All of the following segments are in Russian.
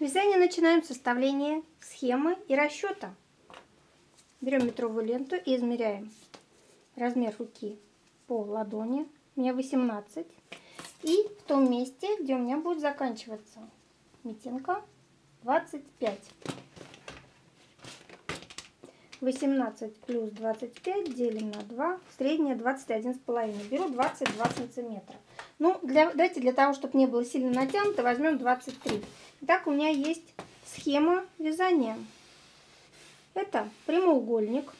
Вязание начинаем с составления схемы и расчета. Берем метровую ленту и измеряем размер руки по ладони. У меня 18. И в том месте, где у меня будет заканчиваться митенка, 25. 18 плюс 25 делим на 2, средняя 21,5. Беру 22 сантиметра. Ну, давайте для того, чтобы не было сильно натянуто, возьмем 23. Итак, у меня есть схема вязания. Это прямоугольник.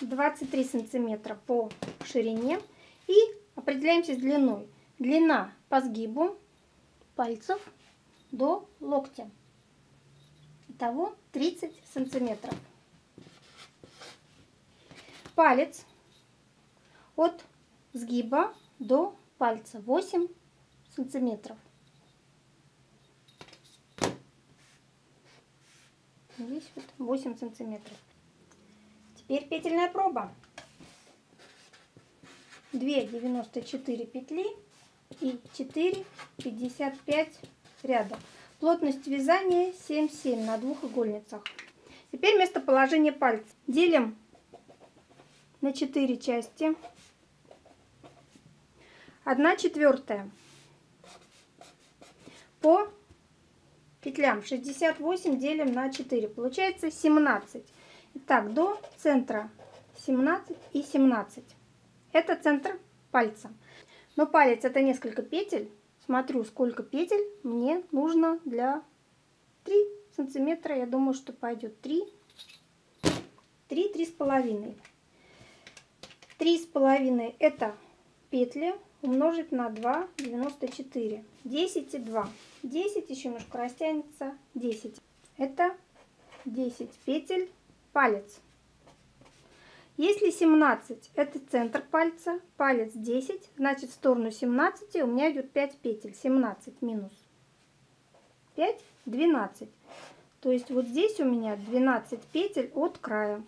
23 сантиметра по ширине. И определяемся с длиной. Длина по сгибу пальцев до локтя. Итого 30 сантиметров. Палец от сгиба до пальца 8 сантиметров. Здесь вот 8 сантиметров. Теперь петельная проба. 2,94 петли и 4,55 ряда. Плотность вязания 7,7 на двух игольницах. Теперь местоположение пальца. Делим на 4 части. 1/4 по петлям. 68 делим на 4. Получается 17. Итак, до центра 17 и 17. Это центр пальца. Но палец это несколько петель. Смотрю, сколько петель мне нужно для 3 сантиметра. Я думаю, что пойдет 3,5. 3,5 это петли умножить на 2,94. 10 и 2. 10 еще немножко растянется. 10. Это 10 петель палец. Если 17 это центр пальца, палец 10, значит в сторону 17 у меня идет 5 петель. 17 минус 5, 12. То есть вот здесь у меня 12 петель от края.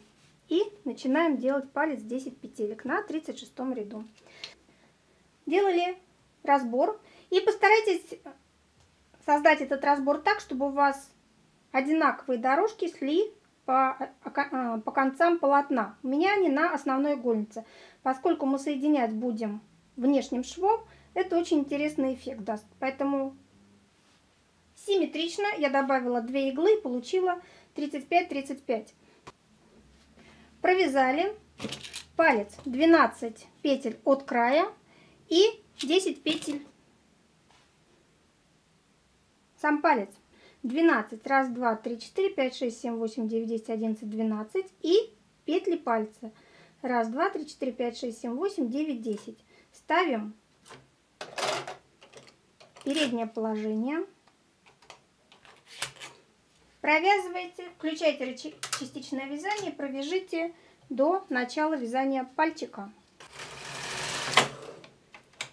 И начинаем делать палец 10 петелек на 36 ряду. Делали разбор. И постарайтесь создать этот разбор так, чтобы у вас одинаковые дорожки шли по концам полотна. У меня они на основной игольнице. Поскольку мы соединять будем внешним швом, это очень интересный эффект даст. Поэтому симметрично я добавила 2 иглы и получила 35-35. Провязали палец 12 петель от края и 10 петель сам палец. 12, раз, два, три, четыре, пять, шесть, семь, восемь, девять, десять, одиннадцать, 12 и петли пальца. Раз, два, три, четыре, пять, шесть, семь, восемь, девять, 10. Ставим переднее положение. Провязывайте, включайте частичное вязание, провяжите до начала вязания пальчика.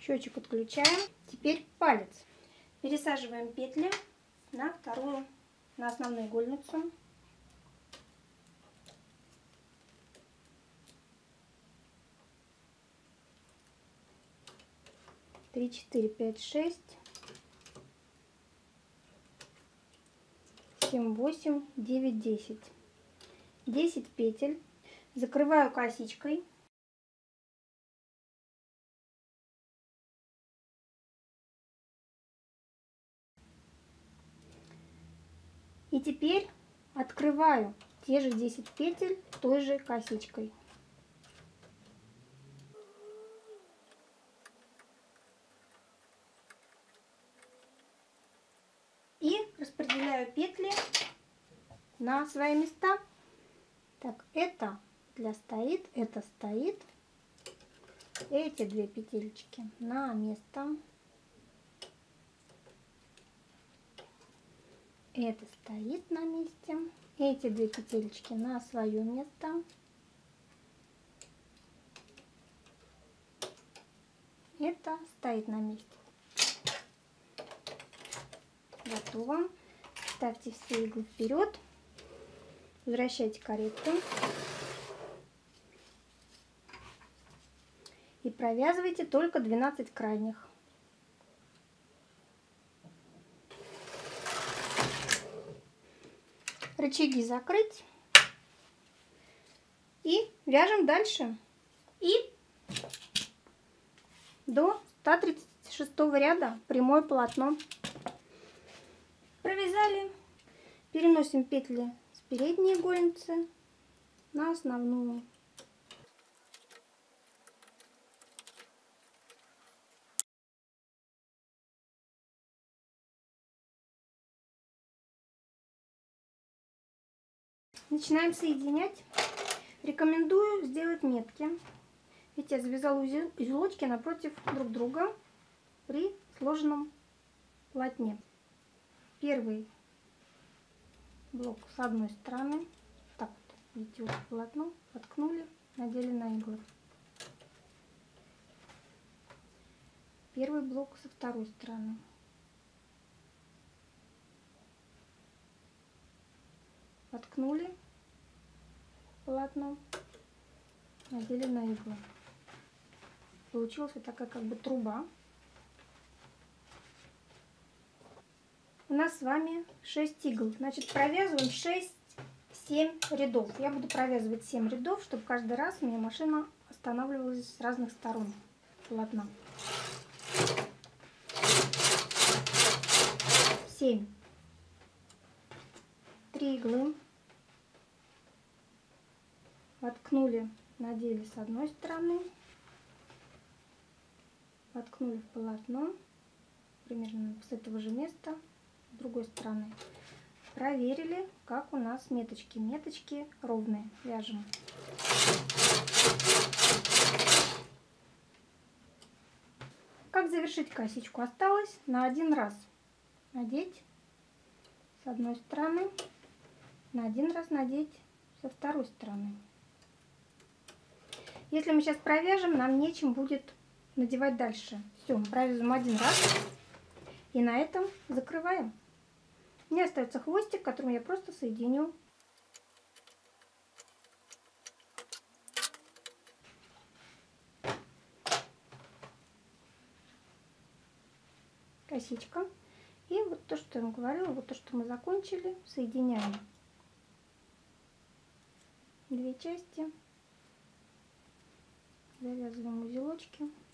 Счетчик отключаем. Теперь палец. Пересаживаем петли на вторую, на основную игольницу. Три, четыре, пять, шесть, семь, восемь, девять, 10. 10 петель. Закрываю косичкой. И теперь открываю те же 10 петель той же косичкой. И распределяю петли на свои места. Так, это петля стоит, это стоит. Эти две петельки на место. Это стоит на месте. Эти две петельки на свое место. Это стоит на месте. Готово. Ставьте все иглы вперед. Возвращайте каретку. И провязывайте только 12 крайних. рычаги закрыть. И вяжем дальше. И до 136 ряда прямое полотно. Провязали. Переносим петли с передней горницы на основную. Начинаем соединять. Рекомендую сделать метки. Ведь я завязала узелочки напротив друг друга при сложенном полотне. Первый блок с одной стороны. Так вот, видите, вот полотно воткнули, надели на иглы. Первый блок со второй стороны. Воткнули полотно, надели на иглу. Получилась вот такая как бы труба. У нас с вами 6 игл. Значит, провязываем 6-7 рядов. Я буду провязывать 7 рядов, чтобы каждый раз у меня машина останавливалась с разных сторон полотна. 7. 3 иглы воткнули, надели с одной стороны, воткнули в полотно, примерно с этого же места, с другой стороны. Проверили, как у нас меточки. Меточки ровные. Вяжем. Как завершить косичку? Осталось на один раз надеть с одной стороны, на один раз надеть со второй стороны. Если мы сейчас провяжем, нам нечем будет надевать дальше. Все, провязываем один раз и на этом закрываем. Мне остается хвостик, которым я просто соединю. Косичка. И вот то, что я вам говорила, вот то, что мы закончили, соединяем. Две части, завязываем узелочки.